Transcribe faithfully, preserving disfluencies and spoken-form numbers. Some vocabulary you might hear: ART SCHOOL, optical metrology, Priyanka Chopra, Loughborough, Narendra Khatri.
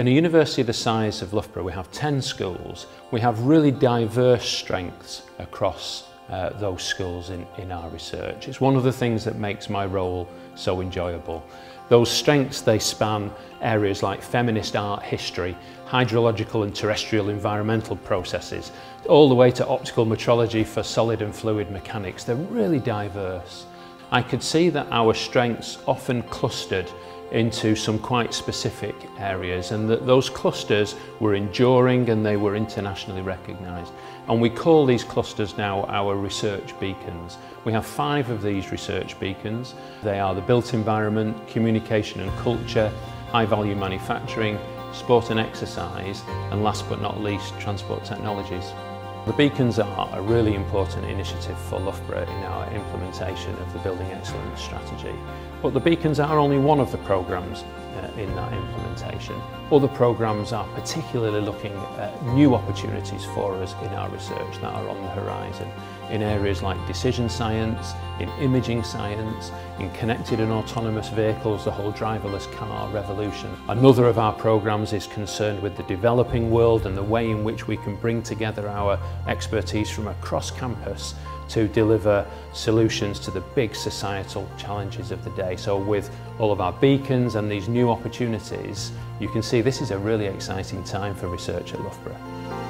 In a university the size of Loughborough, we have ten schools. We have really diverse strengths across uh, those schools in, in our research. It's one of the things that makes my role so enjoyable. Those strengths, they span areas like feminist art history, hydrological and terrestrial environmental processes, all the way to optical metrology for solid and fluid mechanics. They're really diverse. I could see that our strengths often clustered into some quite specific areas, and that those clusters were enduring and they were internationally recognised. And we call these clusters now our research beacons. We have five of these research beacons. They are the built environment, communication and culture, high value manufacturing, sport and exercise, and last but not least, transport technologies. The beacons are a really important initiative for Loughborough in our implementation of the Building Excellence strategy. But the beacons are only one of the programmes uh, in that implementation. Other programmes are particularly looking at new opportunities for us in our research that are on the horizon, in areas like decision science, in imaging science, in connected and autonomous vehicles, the whole driverless car revolution. Another of our programmes is concerned with the developing world and the way in which we can bring together our expertise from across campus to deliver solutions to the big societal challenges of the day. So with all of our beacons and these new opportunities, you can see this is a really exciting time for research at Loughborough.